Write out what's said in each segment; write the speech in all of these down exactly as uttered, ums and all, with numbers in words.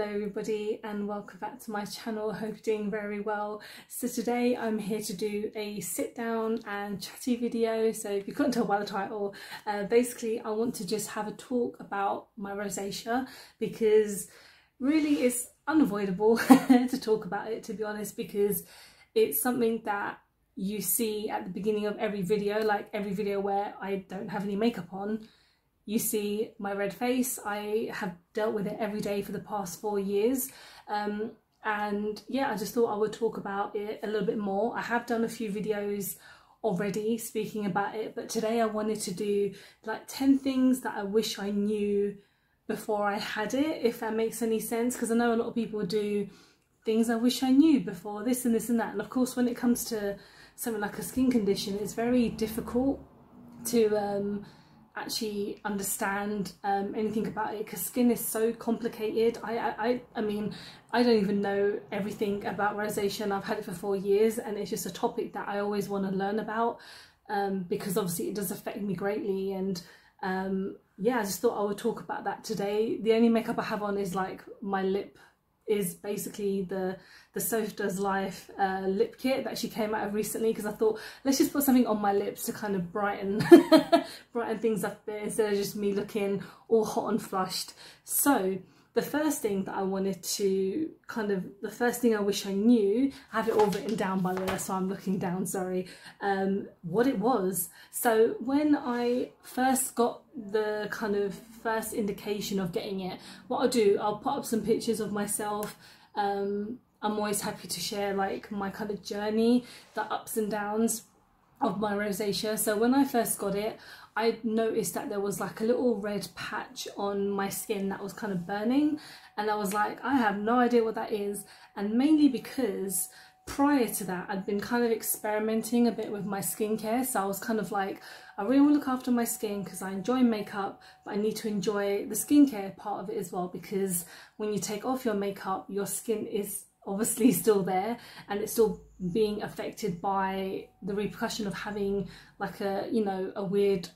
Hello everybody and welcome back to my channel. Hope you're doing very well. So today I'm here to do a sit down and chatty video. So if you couldn't tell by the title, uh, basically I want to just have a talk about my rosacea because really it's unavoidable to talk about it, to be honest, because it's something that you see at the beginning of every video. Like every video where I don't have any makeup on, you see my red face. I have dealt with it every day for the past four years. Um, and yeah, I just thought I would talk about it a little bit more. I have done a few videos already speaking about it, but today I wanted to do like ten things that I wish I knew before I had it, if that makes any sense. Because I know a lot of people do things I wish I knew before this and this and that. And of course, when it comes to something like a skin condition, it's very difficult to um, actually understand um, anything about it because skin is so complicated. I, I, I mean, I don't even know everything about rosacea and I've had it for four years and it's just a topic that I always want to learn about um, because obviously it does affect me greatly. And um, yeah, I just thought I would talk about that today. The only makeup I have on is like my lip is basically the the Soph Does Life uh, lip kit that she came out of recently because I thought let's just put something on my lips to kind of brighten brighten things up a bit instead of just me looking all hot and flushed. So the first thing that I wanted to kind of the first thing I wish I knew, I have it all written down by the way, so I'm looking down, sorry, um, what it was. So when I first got the kind of first indication of getting it, what I'll do, I'll put up some pictures of myself. um, I'm always happy to share like my kind of journey, the ups and downs of my rosacea. So when I first got it, I noticed that there was like a little red patch on my skin that was kind of burning, and I was like, I have no idea what that is. And mainly because prior to that I'd been kind of experimenting a bit with my skincare, so I was kind of like, I really want to look after my skin because I enjoy makeup, but I need to enjoy the skincare part of it as well, because when you take off your makeup, your skin is obviously still there and it's still being affected by the repercussion of having like a, you know, a weird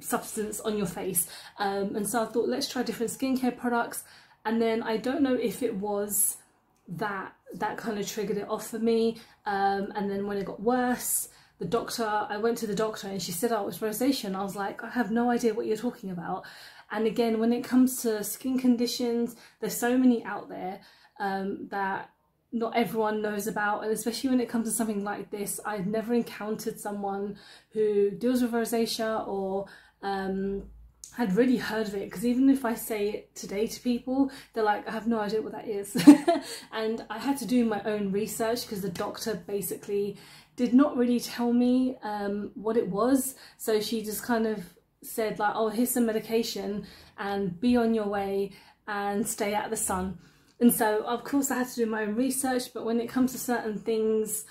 substance on your face. Um, and so I thought, let's try different skincare products. And then I don't know if it was that that kind of triggered it off for me. Um, and then when it got worse, the doctor, I went to the doctor and she said, oh, it's rosacea. And I was like, I have no idea what you're talking about. And again, when it comes to skin conditions, there's so many out there um, that not everyone knows about, and especially when it comes to something like this. I've never encountered someone who deals with rosacea or um, had really heard of it, because even if I say it today to people, they're like, I have no idea what that is. And I had to do my own research because the doctor basically did not really tell me um, what it was. So she just kind of said like, oh, here's some medication and be on your way and stay out of the sun. And so, of course, I had to do my own research, but when it comes to certain things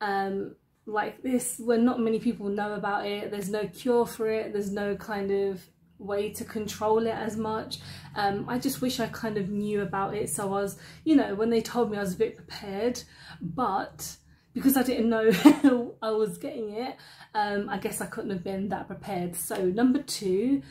um, like this, where not many people know about it, there's no cure for it, there's no kind of way to control it as much. Um, I just wish I kind of knew about it. So I was, you know, when they told me, I was a bit prepared, but because I didn't know I was getting it, um, I guess I couldn't have been that prepared. So number two,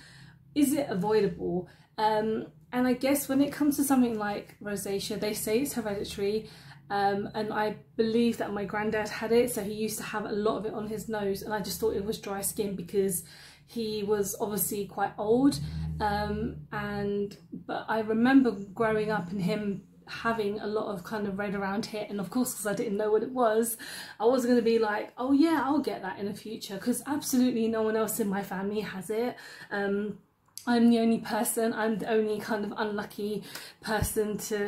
is it avoidable? Um, And I guess when it comes to something like rosacea, they say it's hereditary, um, and I believe that my granddad had it, so he used to have a lot of it on his nose, and I just thought it was dry skin because he was obviously quite old. Um, and but I remember growing up and him having a lot of kind of red around here, and of course, because I didn't know what it was, I was going to be like, oh yeah, I'll get that in the future, because absolutely no one else in my family has it. Um, I'm the only person, I'm the only kind of unlucky person to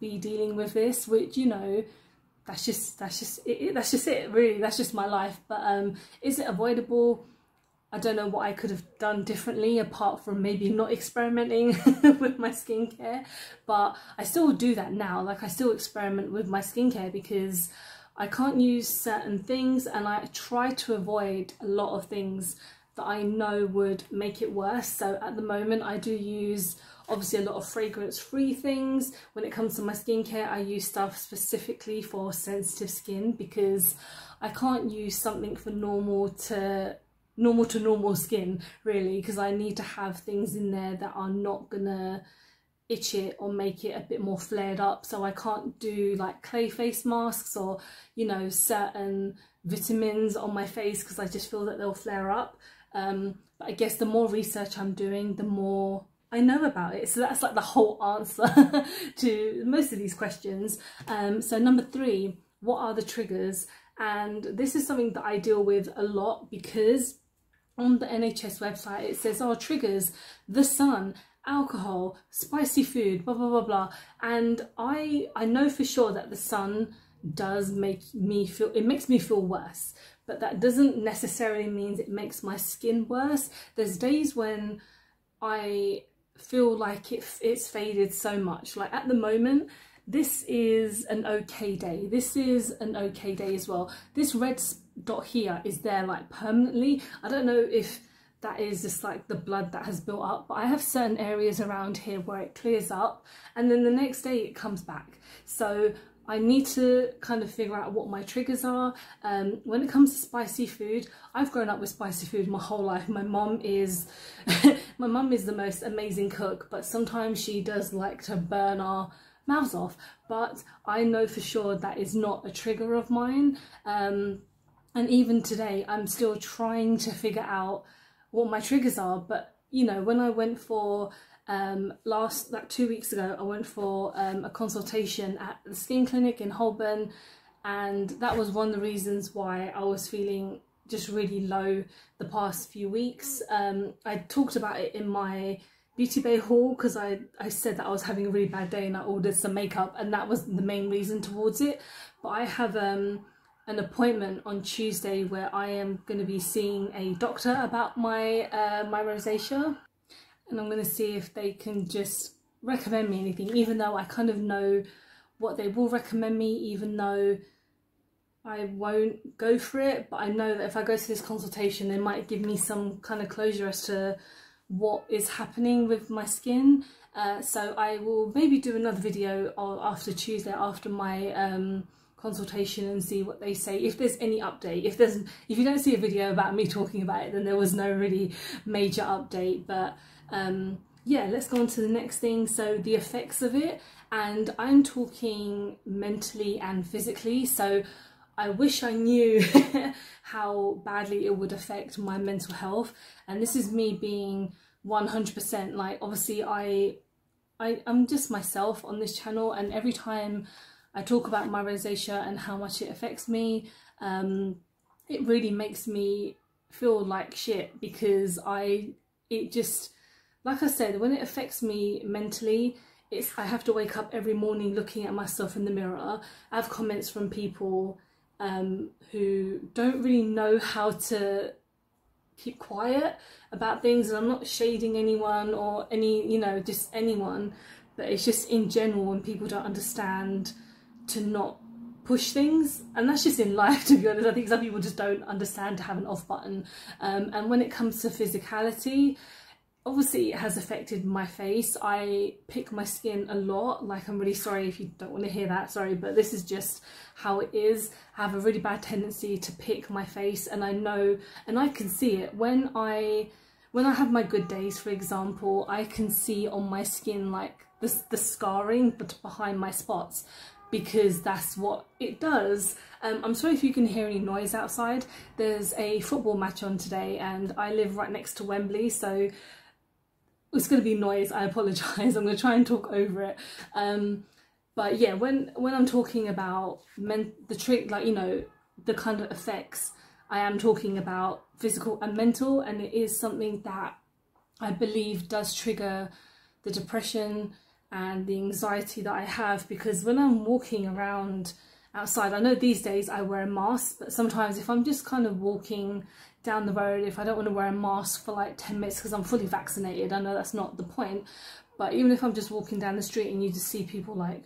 be dealing with this, which, you know, that's just, that's just, it, that's just it, really, that's just my life. But um, is it avoidable? I don't know what I could have done differently apart from maybe not experimenting with my skincare, but I still do that now. Like I still experiment with my skincare because I can't use certain things and I try to avoid a lot of things that I know would make it worse. So at the moment I do use obviously a lot of fragrance free things. When it comes to my skincare, I use stuff specifically for sensitive skin because I can't use something for normal to normal to normal skin really, because I need to have things in there that are not gonna itch it or make it a bit more flared up. So I can't do like clay face masks or, you know, certain vitamins on my face because I just feel that they'll flare up. Um, but I guess the more research I'm doing, the more I know about it. So that's like the whole answer to most of these questions. Um, so number three, what are the triggers? And this is something that I deal with a lot because on the N H S website it says, oh, triggers, the sun, alcohol, spicy food, blah, blah, blah, blah. And I, I know for sure that the sun does make me feel, it makes me feel worse, but that doesn't necessarily mean it makes my skin worse. There's days when I feel like it, it's faded so much. Like at the moment, this is an okay day. This is an okay day as well. This red dot here is there like permanently. I don't know if that is just like the blood that has built up, but I have certain areas around here where it clears up and then the next day it comes back. So I need to kind of figure out what my triggers are. Um, when it comes to spicy food, I've grown up with spicy food my whole life. My mum is, my mum is the most amazing cook, but sometimes she does like to burn our mouths off. But I know for sure that is not a trigger of mine. Um, and even today, I'm still trying to figure out what my triggers are. But you know, when I went for um last like two weeks ago I went for um a consultation at the skin clinic in Holborn, and that was one of the reasons why I was feeling just really low the past few weeks. um I talked about it in my beauty bay haul because I I said that I was having a really bad day and I ordered some makeup, and that was the main reason towards it. But I have um an appointment on Tuesday where I am going to be seeing a doctor about my uh, my rosacea. And I'm going to see if they can just recommend me anything, even though I kind of know what they will recommend me, even though I won't go for it. But I know that if I go to this consultation, they might give me some kind of closure as to what is happening with my skin. Uh, so I will maybe do another video after Tuesday, after my um, consultation, and see what they say, if there's any update. If there's, if you don't see a video about me talking about it, then there was no really major update. But um yeah, let's go on to the next thing. So the effects of it, and I'm talking mentally and physically. So I wish I knew how badly it would affect my mental health, and this is me being one hundred percent like, obviously I I I'm just myself on this channel, and every time I talk about my rosacea and how much it affects me, um, it really makes me feel like shit because I, it just, like I said, when it affects me mentally, it's, I have to wake up every morning looking at myself in the mirror. I have comments from people um, who don't really know how to keep quiet about things, and I'm not shading anyone or any, you know, just anyone, but it's just in general when people don't understand to not push things. And that's just in life, to be honest. I think some people just don't understand to have an off button. Um, and when it comes to physicality, obviously it has affected my face. I pick my skin a lot. Like, I'm really sorry if you don't want to hear that, sorry, but this is just how it is. I have a really bad tendency to pick my face, and I know, and I can see it. When I, when I have my good days, for example, I can see on my skin like the, the scarring but behind my spots, because that's what it does. Um, I'm sorry if you can hear any noise outside. There's a football match on today and I live right next to Wembley, so it's gonna be noise, I apologise. I'm gonna try and talk over it. Um, but yeah, when, when I'm talking about men the trick, like, you know, the kind of effects, I am talking about physical and mental, and it is something that I believe does trigger the depression and the anxiety that I have. Because when I'm walking around outside, I know these days I wear a mask, but sometimes if I'm just kind of walking down the road, if I don't want to wear a mask for like ten minutes because I'm fully vaccinated, I know that's not the point, but even if I'm just walking down the street and you just see people like,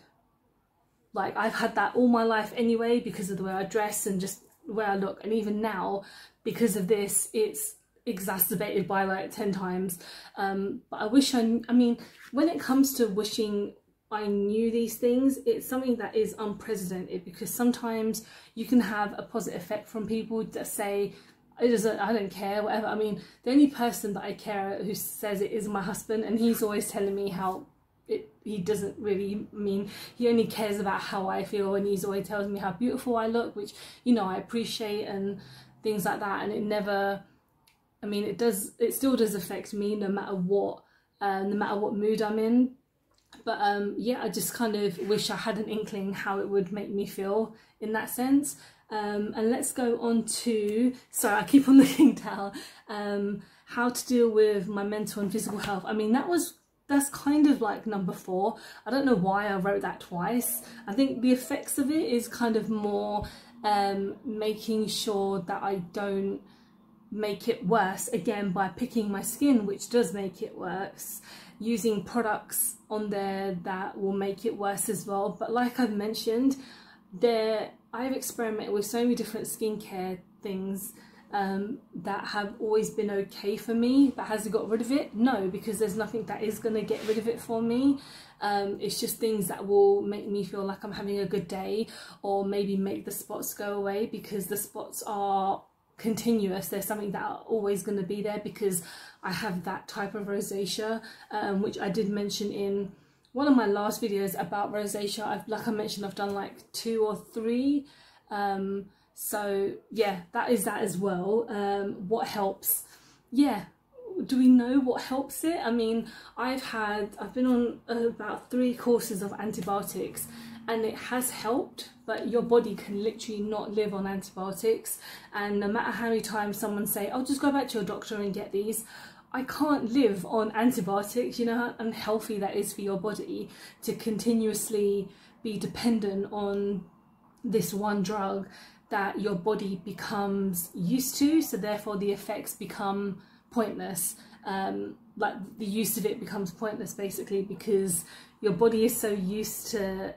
like I've had that all my life anyway because of the way I dress and just the way I look, and even now because of this it's exacerbated by like ten times. Um but I wish I I mean, when it comes to wishing I knew these things, it's something that is unprecedented, because sometimes you can have a positive effect from people that say it doesn't, I don't care, whatever. I mean, the only person that I care who says it is my husband, and he's always telling me how it he doesn't really mean, he only cares about how I feel, and he's always tells me how beautiful I look, which, you know, I appreciate and things like that. And it never, I mean, it does, it still does affect me no matter what, uh, no matter what mood I'm in. But um, yeah, I just kind of wish I had an inkling how it would make me feel in that sense. Um, and let's go on to, sorry, I keep on looking down, um, how to deal with my mental and physical health. I mean, that was, that's kind of like number four. I don't know why I wrote that twice. I think the effects of it is kind of more um, making sure that I don't make it worse, again, by picking my skin, which does make it worse. Using products on there that will make it worse as well. But like I've mentioned, there I've experimented with so many different skincare things um, that have always been okay for me. But has it got rid of it? No, because there's nothing that is going to get rid of it for me. Um, it's just things that will make me feel like I'm having a good day, or maybe make the spots go away, because the spots are continuous. There's something that are always going to be there, because I have that type of rosacea, um, which I did mention in one of my last videos about rosacea. I've, like I mentioned, I've done like two or three, um, so yeah, that is that as well. Um, what helps? Yeah, do we know what helps it? I mean, I've had I've been on about three courses of antibiotics, and it has helped, but your body can literally not live on antibiotics. And no matter how many times someone say, "Oh, just go back to your doctor and get these," I can't live on antibiotics. You know how unhealthy that is for your body to continuously be dependent on this one drug that your body becomes used to, so therefore the effects become pointless. Um, like the use of it becomes pointless, basically, because your body is so used to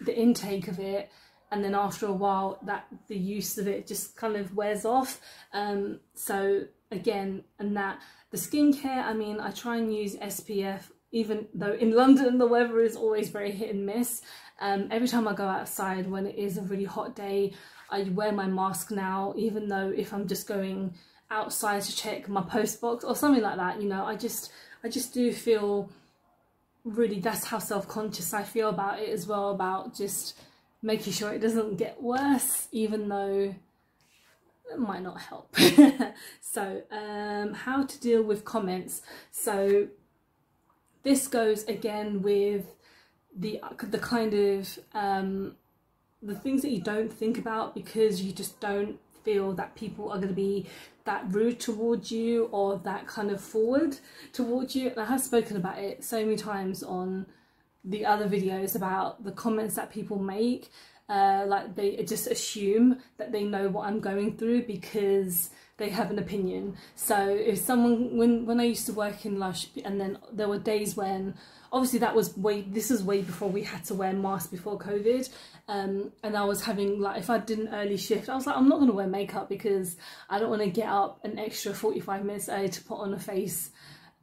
the intake of it, and then after a while that the use of it just kind of wears off. Um so again, and that the skincare, I mean, I try and use S P F, even though in London the weather is always very hit and miss. Um every time I go outside when it is a really hot day, I wear my mask now, even though if I'm just going outside to check my post box or something like that, you know, I just I just do feel really, that's how self-conscious I feel about it as well, about just making sure it doesn't get worse, even though it might not help. So um how to deal with comments. So this goes again with the the kind of um the things that you don't think about, because you just don't feel that people are going to be that rude towards you or that kind of forward towards you. And I have spoken about it so many times on the other videos about the comments that people make, uh, like they just assume that they know what I'm going through because they have an opinion. So if someone, when when I used to work in Lush, and then there were days when, obviously that was way, this is way before we had to wear masks before COVID, um, and I was having, like, if I did an early shift, I was like, I'm not going to wear makeup because I don't want to get up an extra forty-five minutes early to put on a face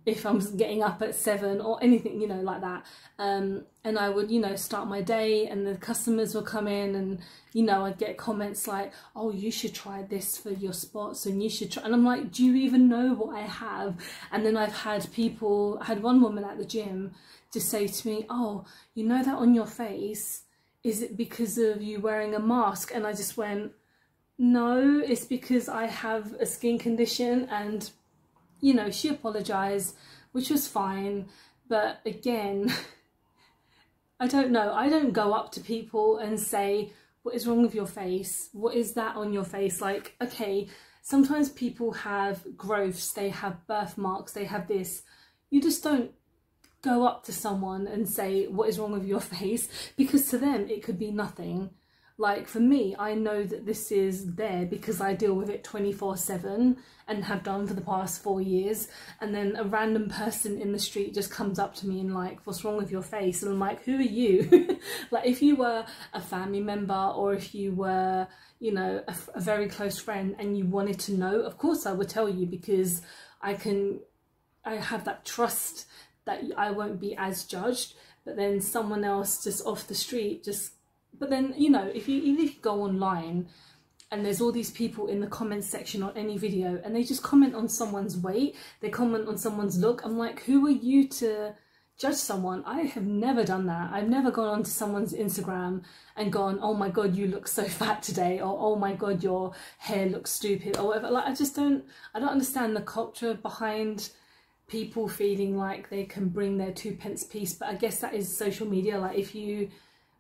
if I'm getting up at seven or anything, you know, like that. Um, and I would, you know, start my day, and the customers would come in, and, you know, I'd get comments like, "Oh, you should try this for your spots, and you should try," and I'm like, do you even know what I have? And then I've had people, I had one woman at the gym just say to me, "Oh, you know that on your face, is it because of you wearing a mask?" And I just went, no, it's because I have a skin condition. And you know, she apologised, which was fine. But again, I don't know. I don't go up to people and say, "What is wrong with your face? What is that on your face?" Like, okay, sometimes people have growths, they have birthmarks, they have this. You just don't go up to someone and say, "What is wrong with your face?" Because to them, it could be nothing. Like for me, I know that this is there because I deal with it twenty-four seven and have done for the past four years. And then a random person in the street just comes up to me and like, "What's wrong with your face?" And I'm like, who are you? Like if you were a family member, or if you were, you know, a, a very close friend and you wanted to know, of course I would tell you, because I can, I have that trust that I won't be as judged. But then someone else just off the street just, but then, you know, if you, even if you go online and there's all these people in the comments section on any video and they just comment on someone's weight, they comment on someone's look, I'm like, who are you to judge someone. I have never done that. I've never gone onto someone's Instagram and gone, oh my god, you look so fat today, or oh my god, your hair looks stupid, or whatever. Like, I just don't, I don't understand the culture behind people feeling like they can bring their two pence piece. But I guess that is social media. Like, if you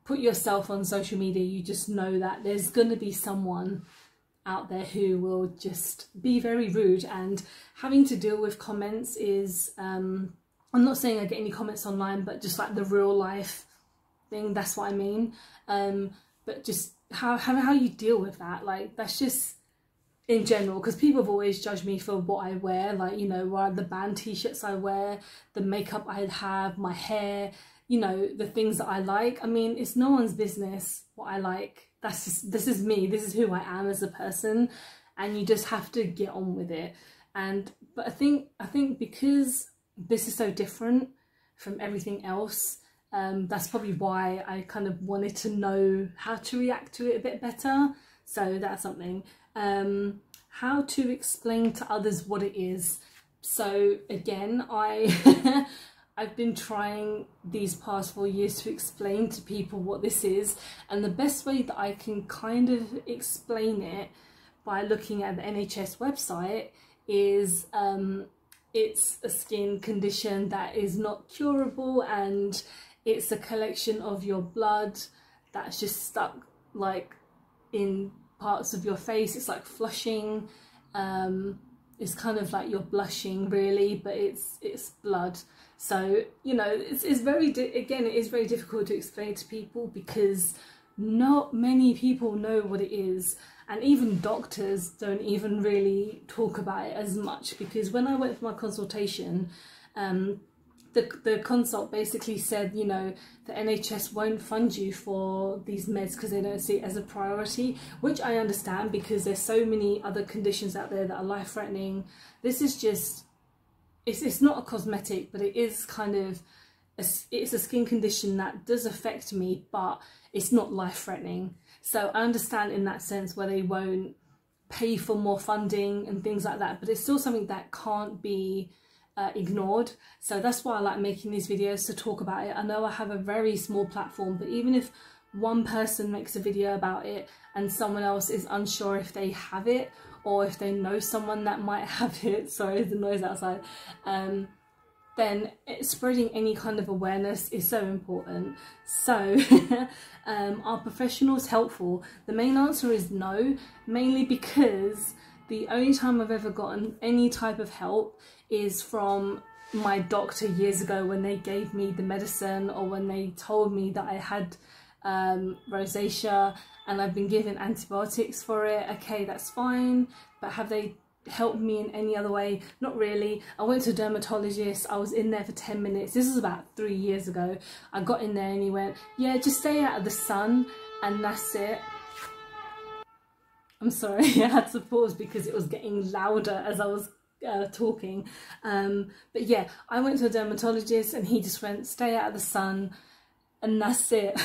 put yourself on social media, you just know that there's going to be someone out there who will just be very rude, and having to deal with comments is, um, I'm not saying I get any comments online, but just like the real life thing, that's what I mean. Um, but just how, how, how you deal with that, like that's just in general, because people have always judged me for what I wear, like, you know, what the band t-shirts I wear, the makeup I have, my hair, you know, the things that I like. I mean, it's no one's business what I like. That's just, this is me, this is who I am as a person, and you just have to get on with it. And, but I think, I think because this is so different from everything else, um, that's probably why I kind of wanted to know how to react to it a bit better. So that's something. Um, how to explain to others what it is. So again, I I've been trying these past four years to explain to people what this is, and the best way that I can kind of explain it by looking at the N H S website is, um, it's a skin condition that is not curable, and it's a collection of your blood that's just stuck like in parts of your face. It's like flushing, um, it's kind of like you're blushing really, but it's it's blood. So, you know, it's, it's very, again, it is very difficult to explain to people because not many people know what it is. And even doctors don't even really talk about it as much, because when I went for my consultation, um, the, the consult basically said, you know, the N H S won't fund you for these meds because they don't see it as a priority, which I understand because there's so many other conditions out there that are life-threatening. This is just, it's, it's not a cosmetic, but it is kind of, a, it's a skin condition that does affect me, but it's not life-threatening. So I understand in that sense where they won't pay for more funding and things like that, but it's still something that can't be uh, ignored. So that's why I like making these videos, to talk about it. I know I have a very small platform, but even if one person makes a video about it and someone else is unsure if they have it, or if they know someone that might have it, sorry, the noise outside, um, then spreading any kind of awareness is so important. So um, are professionals helpful? The main answer is no, mainly because the only time I've ever gotten any type of help is from my doctor years ago, when they gave me the medicine, or when they told me that I had um, rosacea and I've been given antibiotics for it. Okay, that's fine, but have they helped me in any other way? Not really. I went to a dermatologist, I was in there for ten minutes, this is about three years ago. I got in there and he went, yeah, just stay out of the sun, and that's it. I'm sorry, I had to pause because it was getting louder as I was uh, talking. Um, but yeah, I went to a dermatologist and he just went, stay out of the sun, and that's it.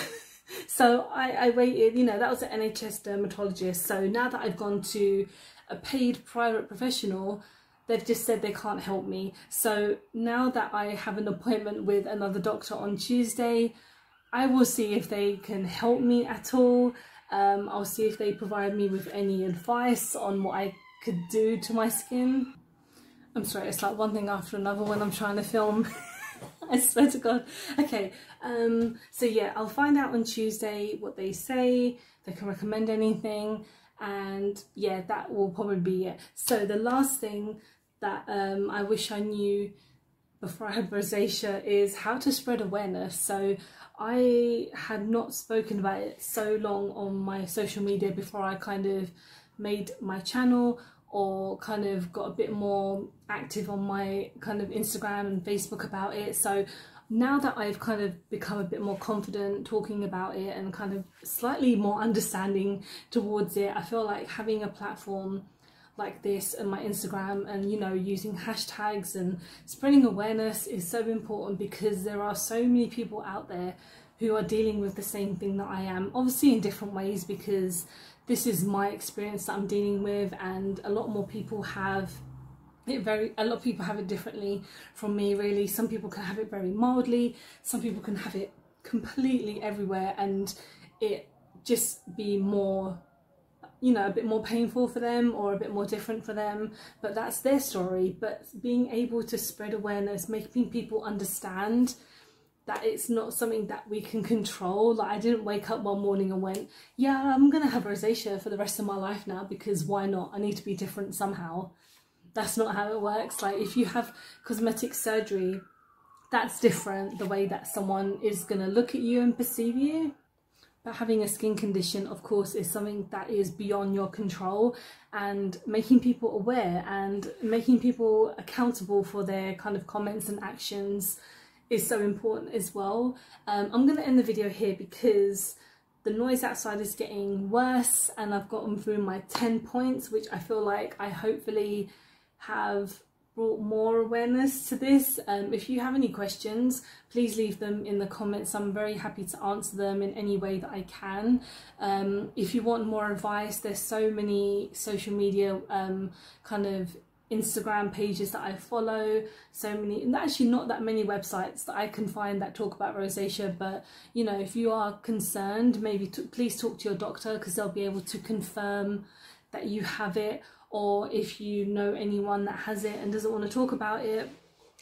So I, I waited, you know, that was an N H S dermatologist. So now that I've gone to a paid private professional, they've just said they can't help me. So now that I have an appointment with another doctor on Tuesday, I will see if they can help me at all. Um, I'll see if they provide me with any advice on what I could do to my skin. I'm sorry, it's like one thing after another when I'm trying to film. I swear to God. Okay, um, so yeah, I'll find out on Tuesday what they say, if they can recommend anything, and yeah, that will probably be it. So the last thing that um, I wish I knew before I had rosacea is how to spread awareness. So I had not spoken about it so long on my social media before I kind of made my channel, or kind of got a bit more active on my kind of Instagram and Facebook about it. So now that I've kind of become a bit more confident talking about it and kind of slightly more understanding towards it, I feel like having a platform like this and my Instagram, and, you know, using hashtags and spreading awareness is so important, because there are so many people out there who are dealing with the same thing that I am, obviously in different ways, because this is my experience that I'm dealing with, and a lot more people have It very, a lot of people have it differently from me, really. Some people can have it very mildly, some people can have it completely everywhere and it just be more, you know, a bit more painful for them or a bit more different for them, but that's their story. But being able to spread awareness, making people understand that it's not something that we can control. Like, I didn't wake up one morning and went, yeah, I'm gonna have rosacea for the rest of my life now because why not? I need to be different somehow. That's not how it works. Like, if you have cosmetic surgery, that's different, the way that someone is going to look at you and perceive you. But having a skin condition, of course, is something that is beyond your control, and making people aware and making people accountable for their kind of comments and actions is so important as well. Um, I'm going to end the video here because the noise outside is getting worse and I've gotten through my ten points, which I feel like I hopefully have brought more awareness to this. Um, if you have any questions, please leave them in the comments. I'm very happy to answer them in any way that I can. Um, if you want more advice, there's so many social media um, kind of Instagram pages that I follow, so many, and actually not that many websites that I can find that talk about rosacea. But you know, if you are concerned, maybe t please talk to your doctor, because they'll be able to confirm that you have it. Or if you know anyone that has it and doesn't want to talk about it,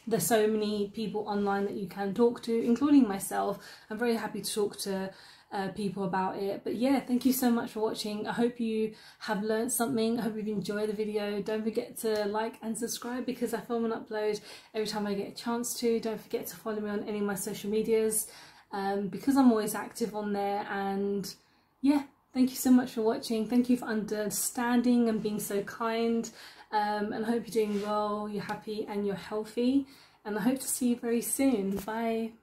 there's so many people online that you can talk to, including myself. I'm very happy to talk to uh, people about it. But yeah, thank you so much for watching. I hope you have learned something. I hope you've enjoyed the video. Don't forget to like and subscribe because I film and upload every time I get a chance to. Don't forget to follow me on any of my social medias um, because I'm always active on there. And yeah. Thank you so much for watching. Thank you for understanding and being so kind. Um, and I hope you're doing well, you're happy and you're healthy. And I hope to see you very soon. Bye.